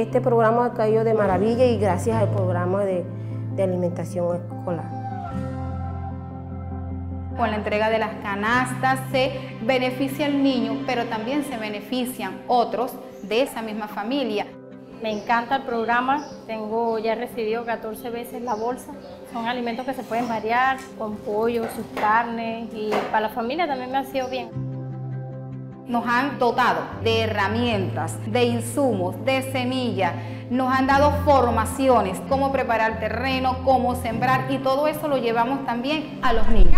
Este programa ha caído de maravilla y gracias al programa de alimentación escolar. Con la entrega de las canastas se beneficia el niño, pero también se benefician otros de esa misma familia. Me encanta el programa, ya he recibido 14 veces la bolsa. Son alimentos que se pueden variar, con pollo, sus carnes, y para la familia también me ha sido bien. Nos han dotado de herramientas, de insumos, de semillas, nos han dado formaciones, cómo preparar terreno, cómo sembrar, y todo eso lo llevamos también a los niños.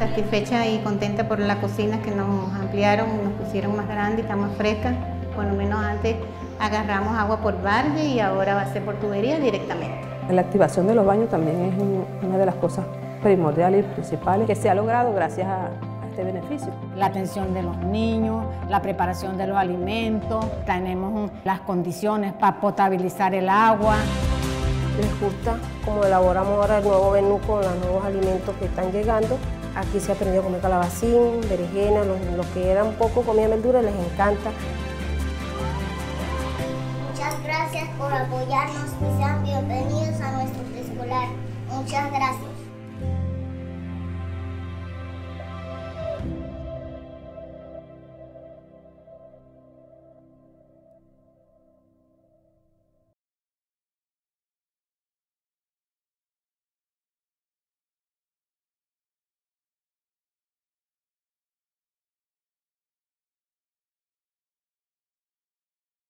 Satisfecha y contenta por la cocina que nos ampliaron, nos pusieron más grande y está más fresca. Por lo menos antes agarramos agua por valle y ahora va a ser por tubería directamente. La activación de los baños también es una de las cosas primordiales y principales que se ha logrado gracias a este beneficio. La atención de los niños, la preparación de los alimentos, tenemos las condiciones para potabilizar el agua. Les gusta como elaboramos ahora el nuevo menú con los nuevos alimentos que están llegando. Aquí se aprendió a comer calabacín, berenjena, los que eran poco comida verdura les encanta. Muchas gracias por apoyarnos y sean bienvenidos a nuestro preescolar. Muchas gracias.